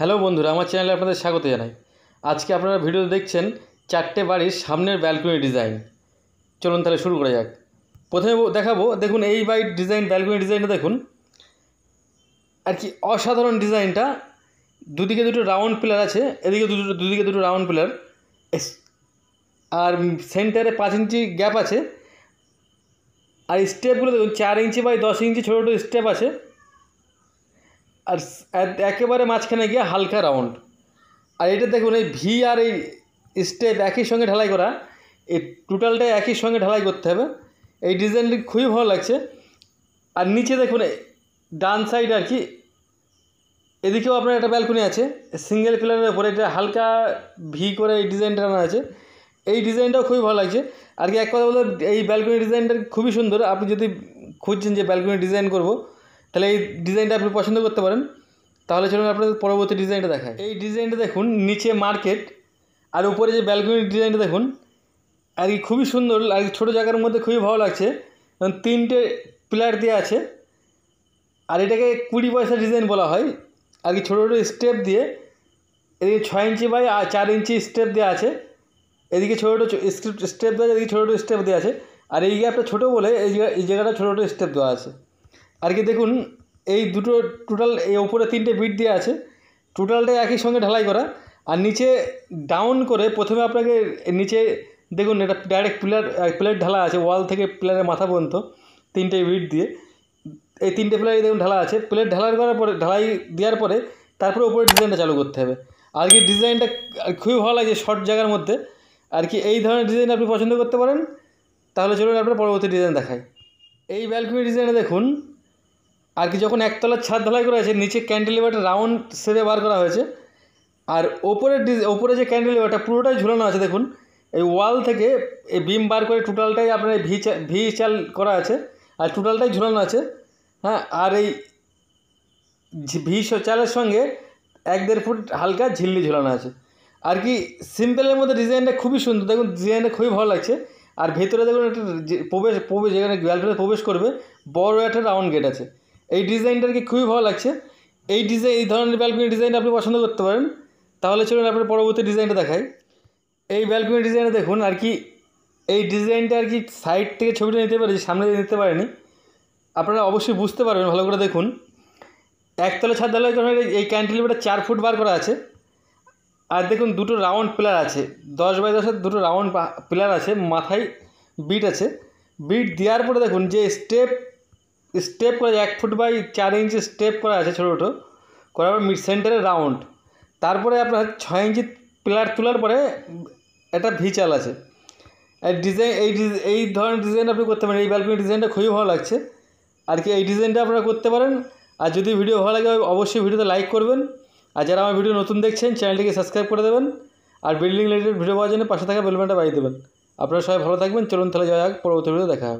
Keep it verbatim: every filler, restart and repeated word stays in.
Hello बंधुरा आमार चैनले आपनादेर स्वागत जानाई। आज के आपनारा भिडियो देखछेन चारटे बाड़िर सामनेर ব্যালকনি डिजाइन। चलुन ताहले शुरू करा जाक। प्रथमे देखाबो देखुन एई बाड़िर डिजाइन, ব্যালকনি डिजाइनटा देखुन आर कि असाधारण डिजाइनटा। दुदिके दुटो राउंड पिलार आछे, एदिके दुटो दुदिके दुटो राउंड पिलार आर सेंटारे पाँच इंची ग्याप आछे आर स्टेपगुलो देखुन चार इंची बाई दस इंची छोटो छोटो स्टेप आछे और एकेबारे माझखाने गিয়ে हल्का राउंड और ये देखो भि और स्टेप एक ही संगे ढालाई करा टोटालटा एक ही संगे ढालाई करते हैं। ये डिजाइनटी खूब भालो लागছে। और नीचे देखो डान साइड और कि এদিকেও আপনার একটা ব্যালকনি আছে সিঙ্গেল পিলারের উপরে এটা হালকা ভি করে এই ডিজাইনটা আনা আছে। এই ডিজাইনটাও খুব ভালো লাগছে। আর কি এক কথা বলতে এই ব্যালকনি ডিজাইনটা খুবই সুন্দর। আপনি যদি খুঁজছেন যে ব্যালকনি ডিজাইন করব তাহলে এই ডিজাইনটা আপনি পছন্দ করতে পারেন। তাহলে চলুন আপনাদের পরবর্তী ডিজাইনটা দেখাই। এই ডিজাইনটা দেখুন নিচে মার্কেট আর উপরে যে ব্যালকনি ডিজাইনটা দেখুন আর কি খুবই সুন্দর। আর ছোট জায়গার মধ্যে খুবই ভালো লাগছে। তিনটে পিলার দিয়ে আছে আর এটাকে কুড়ি পয়সা ডিজাইন বলা হয়। আর কি ছোটো ছোটো স্টেপ দিয়ে এদিকে ছয় ইঞ্চি বাই চার ইঞ্চি স্টেপ দেওয়া আছে। এদিকে ছোটো ছোটো স্টেপ দেওয়া আছে, এদিকে ছোটো ছোটো স্টেপ দেওয়া আছে। আর এই গ্যাপটা ছোটো বলে এই জায়গা এই জায়গাটা ছোটো ছোটো স্টেপ দেওয়া আছে। আর কি দেখুন এই দুটো টোটাল এই উপরে তিনটে বিট দেওয়া আছে টোটালটা একই সঙ্গে ঢালাই করা। আর নিচে ডাউন করে প্রথমে আপনাকে নিচে দেখুন এটা ডাইরেক্ট পিলার প্লেট ঢালা আছে ওয়াল থেকে পিলারের মাথা পর্যন্ত তিনটে বিট দিয়ে। এই তিনটে প্লেট দেখুন ঢালা আছে। প্লেট ঢালার করার পরে ঢালাই দেওয়ার পরে তারপরে উপরে ডিজাইনটা চালু করতে হবে। আর কি ডিজাইনটা খুবই ভালো লাগছে শর্ট জায়গার মধ্যে। আর কি এই ধরনের ডিজাইন আপনি পছন্দ করতে পারেন। তাহলে চলুন আপনার পরবর্তী ডিজাইন দেখাই। এই ব্যালকনি ডিজাইনে দেখুন আর কি যখন একতলার ছাদ ঢালাই করা হয়েছে নিচে ক্যান্ডেলিভারটা রাউন্ড শেপে বার করা হয়েছে। আর ওপরে ওপরে যে ক্যান্ডেলিভারটা পুরোটাই ঝুলানো আছে দেখুন। এই ওয়াল থেকে এই বিম বার করে টোটালটাই আপনার ভি ভি চাল করা আছে আর টোটালটাই ঝুলানো আছে। হ্যাঁ, আর এই ভি চালের সঙ্গে এক দেড় ফুট হালকা ঝিল্লি ঝুলানো আছে। আর কি সিম্পলের মধ্যে ডিজাইনটা খুবই সুন্দর। দেখুন ডিজাইনটা খুবই ভালো লাগছে। আর ভেতরে দেখুন একটা প্রবেশ প্রবেশ যেখানে ব্যালকনিতে প্রবেশ করবে বড় একটা রাউন্ড গেট আছে। এই ডিজাইনটার কি খুবই ভালো লাগছে। এই ডিজাইন এই ধরনের ব্যালকনি ডিজাইন আপনি পছন্দ করতে পারেন। তাহলে চলুন আপনার পরবর্তী ডিজাইনটা দেখাই। এই ব্যালকনি ডিজাইনটা দেখুন আর কি এই ডিজাইনটা আর কি সাইড থেকে ছবিটা নিতে পেরেছি, সামনে থেকে নিতে পারেনি। আপনারা অবশ্যই বুঝতে পারবেন ভালো করে দেখুন। একতলা ছাদ ঢালাই করা এই ক্যান্টিলিভারটা চার ফুট বার করা আছে। আর দেখুন দুটো রাউন্ড পিলার আছে দশ বাই দশের দুটো রাউন্ড পিলার আছে, মাথায় বিট আছে। বিট দেওয়ার পরে দেখুন যে স্টেপ স্টেপ করা এক ফুট বাই চার ইঞ্চি স্টেপ করা আছে ছোটো ছোটো করার পর মিড সেন্টারে রাউন্ড। তারপরে আপনার ছয় ইঞ্চি পিলার তোলার পরে এটা ভিচাল আছে। এই ডিজাইন এই এই ধরনের ডিজাইন আপনি করতে পারেন। এই ব্যালকনি ডিজাইনটা খুবই ভালো লাগছে। আর কি এই ডিজাইনটা আপনারা করতে পারেন। আর যদি ভিডিও ভালো লাগে অবশ্যই ভিডিওতে লাইক করবেন। আর যারা আমার ভিডিও নতুন দেখছেন চ্যানেলটিকে সাবস্ক্রাইব করে দেবেন। আর বিল্ডিং রিলেটেড ভিডিও পাওয়ার জন্য পাশে থাকা বেল বাটনটা বাজিয়ে দেবেন। আপনারা সবাই ভালো থাকবেন। চলুন তাহলে যাওয়া যাক, পরবর্তী ভিডিও দেখা হবে।